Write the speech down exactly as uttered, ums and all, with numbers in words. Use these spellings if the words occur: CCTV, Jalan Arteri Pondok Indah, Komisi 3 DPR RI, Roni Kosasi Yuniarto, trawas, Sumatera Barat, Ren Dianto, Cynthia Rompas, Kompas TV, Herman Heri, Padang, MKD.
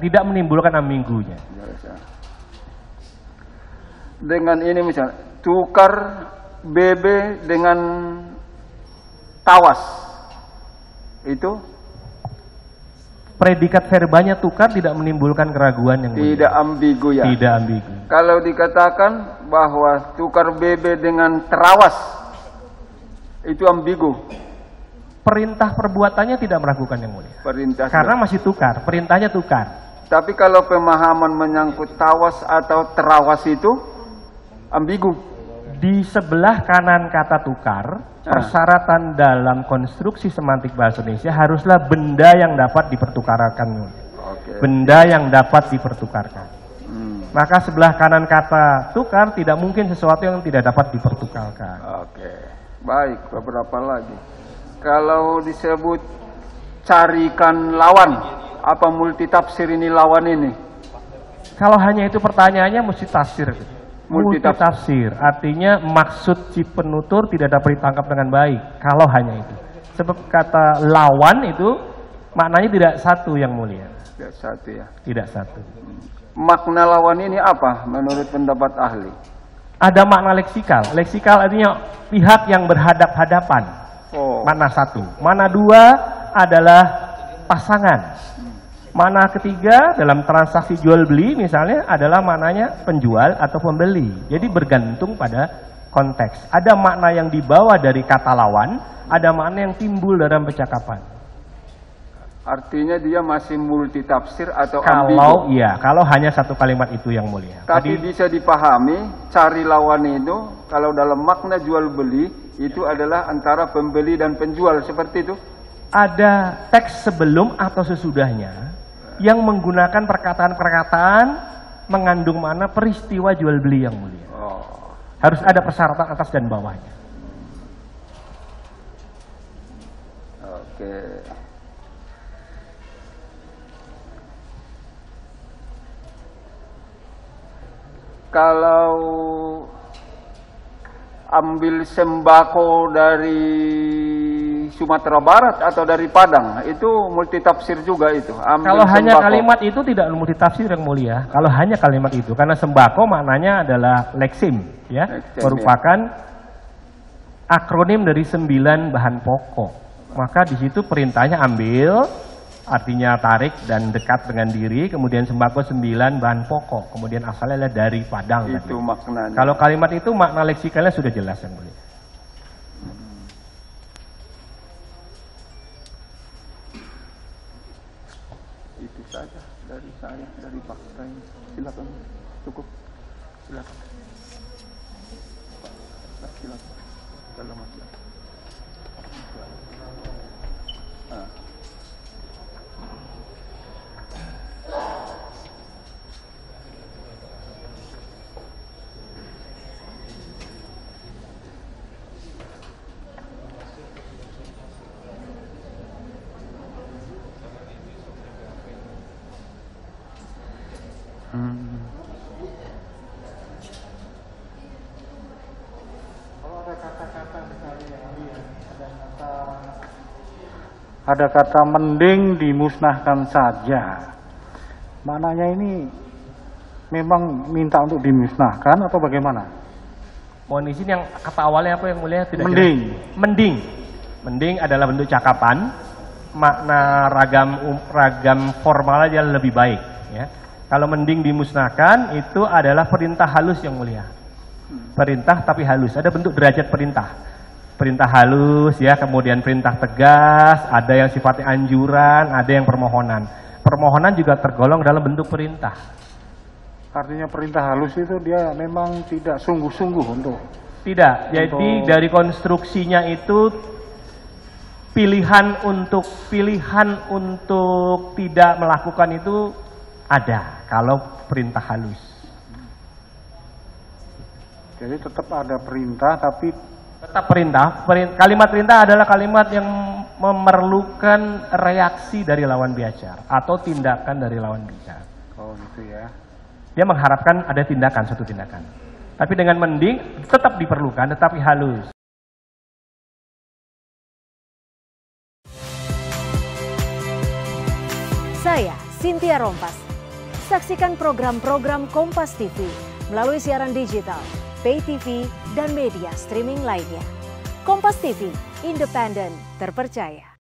tidak menimbulkan ambigunya. Dengan ini misalnya tukar B B dengan tawas, itu predikat verbanya tukar tidak menimbulkan keraguan yang tidak mulia. Ambigu ya. Tidak ambigu. Kalau dikatakan bahwa tukar B B dengan terawas, itu ambigu. Perintah perbuatannya tidak meragukan yang mulia. Perintah karena masih tukar, perintahnya tukar. Tapi kalau pemahaman menyangkut tawas atau terawas itu ambigu. Di sebelah kanan kata tukar, persyaratan dalam konstruksi semantik bahasa Indonesia haruslah benda yang dapat dipertukarkan. Okay. Benda yang dapat dipertukarkan. Hmm. Maka sebelah kanan kata tukar tidak mungkin sesuatu yang tidak dapat dipertukarkan. Oke, okay. Baik, beberapa lagi. Kalau disebut carikan lawan, apa multitafsir ini lawan ini? Kalau hanya itu pertanyaannya mesti tafsir. Multitafsir artinya maksud si penutur tidak dapat ditangkap dengan baik kalau hanya itu. Sebab kata lawan itu maknanya tidak satu yang mulia. Tidak satu ya. Tidak satu. Makna lawan ini apa menurut pendapat ahli? Ada makna leksikal. Leksikal artinya pihak yang berhadap-hadapan. Oh. Makna satu. Makna dua adalah pasangan. Mana ketiga dalam transaksi jual beli misalnya adalah maknanya penjual atau pembeli. Jadi bergantung pada konteks. Ada makna yang dibawa dari kata lawan, ada makna yang timbul dalam percakapan. Artinya dia masih multitafsir atau ambigu. Kalau iya, kalau hanya satu kalimat itu yang mulia. Tapi tadi, bisa dipahami cari lawan itu kalau dalam makna jual beli itu adalah antara pembeli dan penjual seperti itu. Ada teks sebelum atau sesudahnya yang menggunakan perkataan-perkataan mengandung mana peristiwa jual beli yang mulia. Oh. Harus ada persyaratan atas dan bawahnya. Oke. Kalau ambil sembako dari Sumatera Barat atau dari Padang, itu multitafsir juga itu. Ambil kalau sembako. Hanya kalimat itu tidak multitafsir yang mulia. Kalau hanya kalimat itu, karena sembako maknanya adalah leksim, ya, leksim, merupakan ya. Akronim dari sembilan bahan pokok. Maka di situ perintahnya ambil, artinya tarik dan dekat dengan diri. Kemudian sembako sembilan bahan pokok. Kemudian asalnya adalah dari Padang. Itu tadi maknanya. Kalau kalimat itu makna leksikalnya sudah jelas yang mulia. Saja dari saya, dari Pak Rai, silakan, cukup, silakan, Pak, silakan, kalau masih ada. Ah. Ada kata mending dimusnahkan saja. Maknanya ini memang minta untuk dimusnahkan atau bagaimana? Mohon izin, yang kata awalnya apa yang mulia? Tidak mending. Jelas. Mending. Mending adalah bentuk cakapan. Makna ragam ragam formal aja lebih baik. Ya. Kalau mending dimusnahkan itu adalah perintah halus yang mulia. Perintah tapi halus. Ada bentuk derajat perintah. Perintah halus, ya, kemudian perintah tegas, ada yang sifatnya anjuran, ada yang permohonan. Permohonan juga tergolong dalam bentuk perintah. Artinya perintah halus itu dia memang tidak sungguh-sungguh untuk... Tidak, jadi untuk... dari konstruksinya itu pilihan untuk pilihan untuk tidak melakukan itu ada kalau perintah halus. Jadi tetap ada perintah tapi... Tetap perintah, kalimat perintah adalah kalimat yang memerlukan reaksi dari lawan bicara atau tindakan dari lawan bicara. Oh gitu ya. Dia mengharapkan ada tindakan, suatu tindakan. Tapi dengan mending tetap diperlukan, tetapi halus. Saya Cynthia Rompas. Saksikan program-program Kompas T V melalui siaran digital, pay T V, dan media streaming lainnya. Kompas T V, independen, terpercaya.